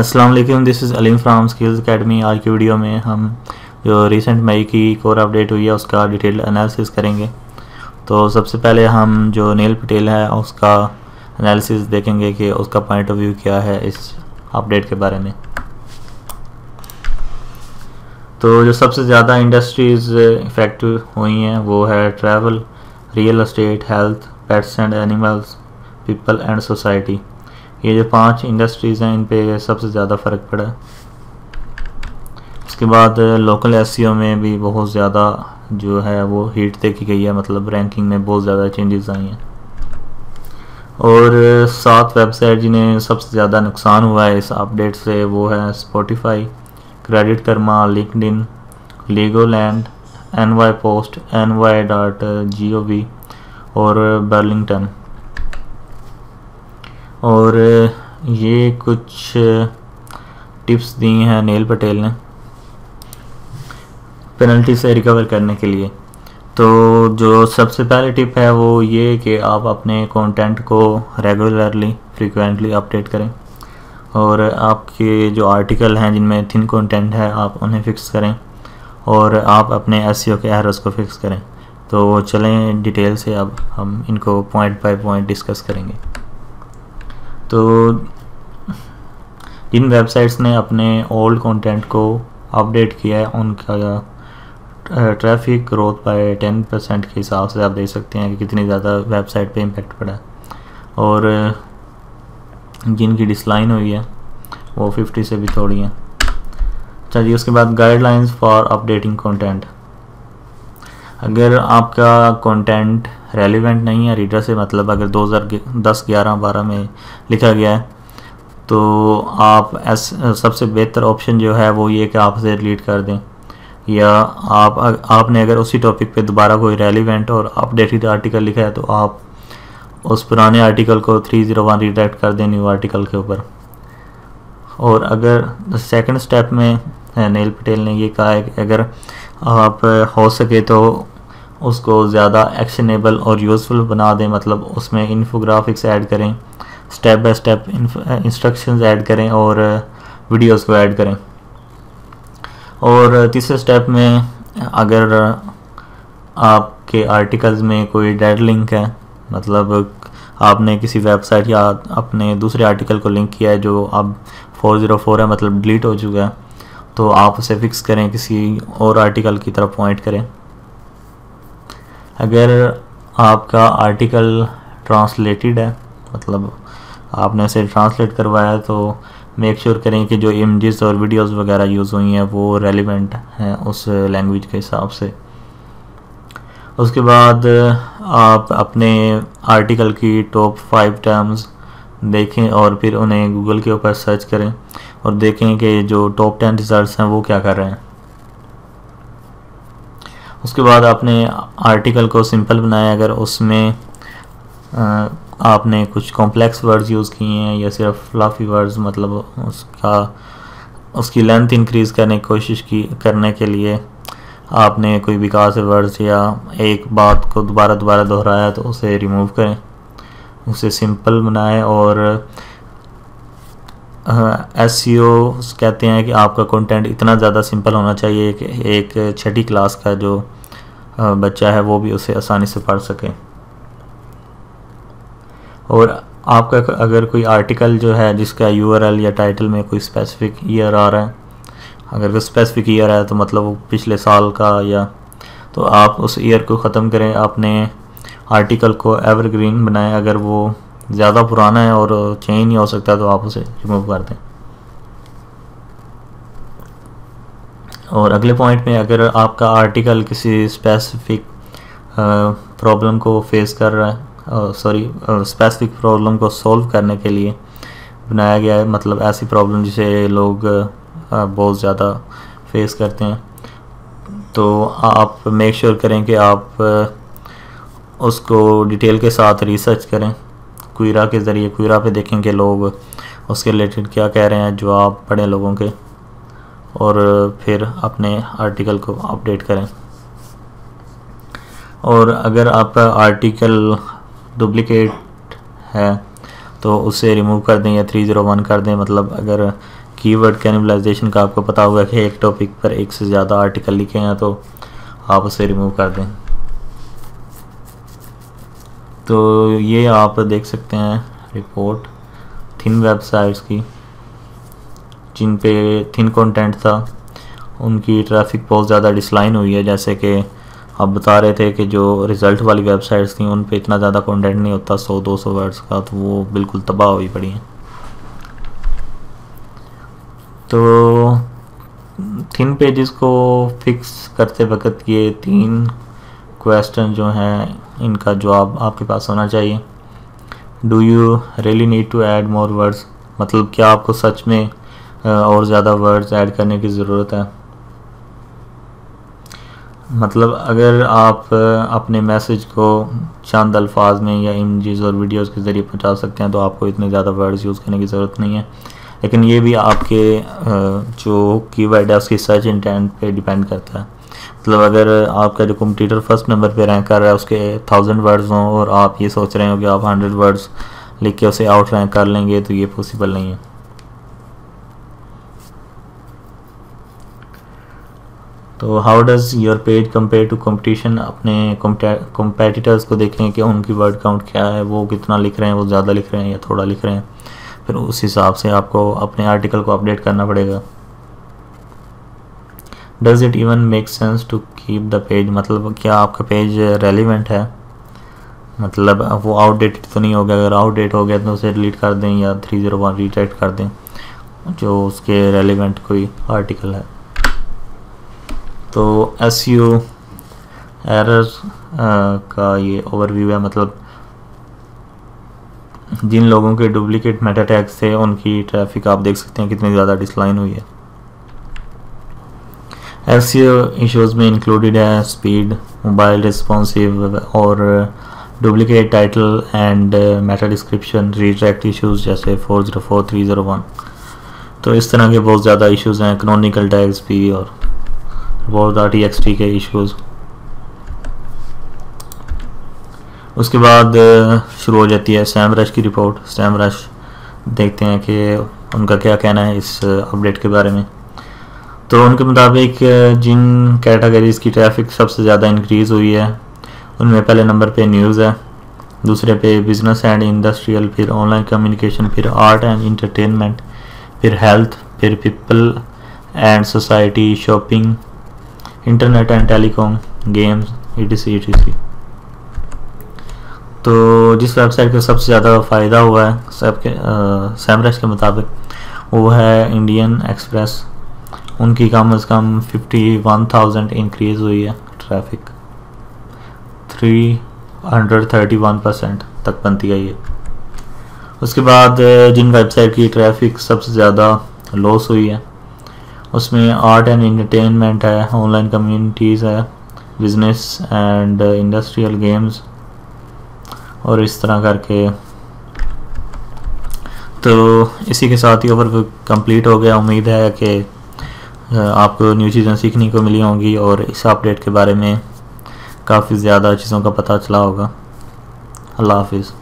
अस्सलाम वालेकुम, this is Aleem from skills academy. आज की वीडियो में हम जो रिसेंट मई की कोरा अपडेट हुई है उसका डिटेल एनालिसिस करेंगे। तो सबसे पहले हम जो नील पटेल है उसका एनालिसिस देखेंगे कि उसका पॉइंट ऑफ व्यू क्या है इस अपडेट के बारे में। तो जो सबसे ज़्यादा इंडस्ट्रीज़ इफेक्ट हुई हैं वो है travel, real estate, health, pets and animals, people and society. ये जो 5 इंडस्ट्रीज़ हैं इन पे सबसे ज़्यादा फ़र्क पड़ा है। उसके बाद लोकल एसईओ में भी बहुत ज़्यादा जो है वो हीट देखी गई है, मतलब रैंकिंग में बहुत ज़्यादा चेंजेस आई हैं। और 7 वेबसाइट जिन्हें सबसे ज़्यादा नुकसान हुआ है इस अपडेट से वो है स्पॉटिफाई, क्रेडिट कर्मा, लिंक्डइन, लेगो लैंड, एनवाई पोस्ट, ny.gov और बर्लिंगटन। और ये कुछ टिप्स दी हैं नील पटेल ने पेनल्टी से रिकवर करने के लिए। तो जो सबसे पहली टिप है वो ये कि आप अपने कंटेंट को रेगुलरली फ्रीक्वेंटली अपडेट करें, और आपके जो आर्टिकल हैं जिनमें थिन कंटेंट है आप उन्हें फ़िक्स करें, और आप अपने एसईओ के एरर्स को फ़िक्स करें। तो चलें डिटेल से अब हम इनको पॉइंट बाय पॉइंट डिस्कस करेंगे। तो जिन वेबसाइट्स ने अपने ओल्ड कंटेंट को अपडेट किया है उनका ट्रैफिक ग्रोथ बाय 10% के हिसाब से आप देख सकते हैं कि कितनी ज़्यादा वेबसाइट पे इम्पैक्ट पड़ा है। और जिनकी डिसलाइन हुई है वो 50 से भी थोड़ी है। चलिए उसके बाद गाइडलाइंस फॉर अपडेटिंग कंटेंट। अगर आपका कंटेंट रेलिवेंट नहीं है रीडर से, मतलब अगर 2010, 11, 12 में लिखा गया है तो आप सबसे बेहतर ऑप्शन जो है वो ये कि आप उसे डिलीट कर दें, या आपने अगर उसी टॉपिक पे दोबारा कोई रेलिवेंट और अपडेटेड आर्टिकल लिखा है तो आप उस पुराने आर्टिकल को 301 रिडायरेक्ट कर दें न्यू आर्टिकल के ऊपर। और अगर सेकंड स्टेप में नील पटेल ने ये कहा है कि अगर आप हो सके तो उसको ज़्यादा एक्शनेबल और यूज़फुल बना दें, मतलब उसमें इन्फोग्राफिक्स ऐड करें, step by step instructions add करें और वीडियोस को ऐड करें। और तीसरे स्टेप में अगर आपके आर्टिकल्स में कोई डेड लिंक है, मतलब आपने किसी वेबसाइट या अपने दूसरे आर्टिकल को लिंक किया है जो अब 404 है, मतलब डिलीट हो चुका है, तो आप उसे फिक्स करें, किसी और आर्टिकल की तरफ पॉइंट करें। अगर आपका आर्टिकल ट्रांसलेटेड है, मतलब आपने उसे ट्रांसलेट करवाया, तो मेक श्योर करें कि जो इमेजेस और वीडियोस वगैरह यूज़ हुई हैं वो रेलिवेंट हैं उस लैंग्वेज के हिसाब से। उसके बाद आप अपने आर्टिकल की टॉप 5 टर्म्स देखें और फिर उन्हें गूगल के ऊपर सर्च करें और देखें कि जो टॉप 10 रिजल्ट्स हैं वो क्या कर रहे हैं। उसके बाद आपने आर्टिकल को सिंपल बनाया, अगर उसमें आपने कुछ कॉम्प्लेक्स वर्ड्स यूज़ किए हैं या सिर्फ फ्लफी वर्ड्स, मतलब उसकी लेंथ इंक्रीज करने की कोशिश की करने के लिए आपने कोई बेकार से वर्ड्स या एक बात को दोबारा दोहराया तो उसे रिमूव करें, उसे सिंपल बनाएं। और एसईओ कहते हैं कि आपका कंटेंट इतना ज़्यादा सिंपल होना चाहिए कि एक 6ठी क्लास का जो बच्चा है वो भी उसे आसानी से पढ़ सके। और आपका अगर कोई आर्टिकल जो है जिसका यूआरएल या टाइटल में कोई स्पेसिफिक ईयर आ रहा है, अगर कोई स्पेसिफिक ईयर आया तो मतलब वो पिछले साल का, या तो आप उस ईयर को ख़त्म करें। आपने आर्टिकल को एवरग्रीन बनाएं, अगर वो ज़्यादा पुराना है और चेंज नहीं हो सकता तो आप उसे रिमूव कर दें। और अगले पॉइंट में अगर आपका आर्टिकल किसी स्पेसिफिक प्रॉब्लम को फेस कर रहा है, स्पेसिफिक प्रॉब्लम को सॉल्व करने के लिए बनाया गया है, मतलब ऐसी प्रॉब्लम जिसे लोग बहुत ज़्यादा फेस करते हैं, तो आप मेक श्योर करें कि आप उसको डिटेल के साथ रिसर्च करें क्वेरा के ज़रिए। क्वेरा पे देखें कि लोग उसके रिलेटेड क्या कह रहे हैं, जवाब पढ़ें लोगों के, और फिर अपने आर्टिकल को अपडेट करें। और अगर आपका आर्टिकल डुप्लिकेट है तो उसे रिमूव कर दें या 301 कर दें, मतलब अगर कीवर्ड कैनिबलाइजेशन का आपको पता होगा कि एक टॉपिक पर एक से ज़्यादा आर्टिकल लिखे हैं तो आप उसे रिमूव कर दें। तो ये आप देख सकते हैं रिपोर्ट थिन वेबसाइट्स की जिन पे थिन कंटेंट था उनकी ट्रैफिक बहुत ज़्यादा डिसलाइन हुई है। जैसे कि आप बता रहे थे कि जो रिज़ल्ट वाली वेबसाइट्स थी उन पे इतना ज़्यादा कंटेंट नहीं होता 100-200 वर्ड्स का, तो वो बिल्कुल तबाह हुई पड़ी हैं। तो थिन पेजेस को फिक्स करते वक्त ये 3 क्वेश्चन जो हैं इनका जवाब आपके पास होना चाहिए। Do you really need to add more words, मतलब क्या आपको सच में और ज़्यादा वर्ड्स ऐड करने की ज़रूरत है। मतलब अगर आप अपने मैसेज को चंद अल्फाज में या इमेजेस और वीडियोस के ज़रिए पहुंचा सकते हैं तो आपको इतने ज़्यादा वर्ड्स यूज़ करने की ज़रूरत नहीं है। लेकिन ये भी आपके जो कीवर्ड है उसकी सर्च इंटेंट पे डिपेंड करता है। मतलब अगर आपका जो कॉम्पिटिटर फर्स्ट नंबर पे रैंक कर रहा है उसके 1000 वर्ड्स हों और आप ये सोच रहे हो कि आप 100 वर्ड्स लिख के उसे आउट रैंक कर लेंगे तो ये पॉसिबल नहीं है। तो how does your page compare to competition, अपने कंपेटिटर्स को देखें कि उनकी वर्ड काउंट क्या है, वो कितना लिख रहे हैं, वो ज़्यादा लिख रहे हैं या थोड़ा लिख रहे हैं, फिर उस हिसाब से आपको अपने आर्टिकल को अपडेट करना पड़ेगा। Does it even make sense to keep the page, मतलब क्या आपका पेज रेलिवेंट है, मतलब वो आउटडेटेड तो नहीं हो गया। अगर आउटडेट हो गया तो उसे डिलीट कर दें या 301 रीटाइप कर दें जो उसके रेलिवेंट कोई आर्टिकल है। तो एसईओ एरर का ये ओवरव्यू है, मतलब जिन लोगों के डुप्लीकेट मेटा टैग्स थे उनकी ट्रैफिक आप देख सकते हैं कितनी ज़्यादा डिसलाइन हुई है। एसईओ इश्यूज़ में इंक्लूडेड है स्पीड, मोबाइल रिस्पॉन्सिव और duplicate title and meta description, retract issues जैसे 404, 301। तो इस तरह के बहुत ज़्यादा इश्यूज़ हैं, कैनोनिकल टैग्स भी और .txt के इश्यूज़। उसके बाद शुरू हो जाती है सेमरश की रिपोर्ट। सेमरश देखते हैं कि उनका क्या कहना है इस अपडेट के बारे में। तो उनके मुताबिक जिन कैटेगरीज़ की ट्रैफिक सबसे ज़्यादा इंक्रीज़ हुई है उनमें पहले नंबर पे न्यूज़ है, दूसरे पे बिज़नेस एंड इंडस्ट्रियल, फिर ऑनलाइन कम्युनिकेशन, फिर आर्ट एंड इंटरटेनमेंट, फिर हेल्थ, फिर people and society, shopping, internet and telecom, games, etc. तो जिस वेबसाइट का सबसे ज़्यादा फ़ायदा हुआ है सेमरश के मुताबिक वो है इंडियन एक्सप्रेस। उनकी कम से कम 51,000 इंक्रीज़ हुई है ट्रैफिक, 331% तक बनती गई है। उसके बाद जिन वेबसाइट की ट्रैफिक सबसे ज़्यादा लॉस हुई है उसमें आर्ट एंड एंटरटेनमेंट है, ऑनलाइन कम्युनिटीज़ है, बिजनेस एंड इंडस्ट्रियल, गेम्स और इस तरह करके। तो इसी के साथ ही ओवरव्यू कंप्लीट हो गया। उम्मीद है कि आपको न्यू चीज़ें सीखने को मिली होंगी और इस अपडेट के बारे में काफ़ी ज़्यादा चीज़ों का पता चला होगा। अल्लाह हाफिज़।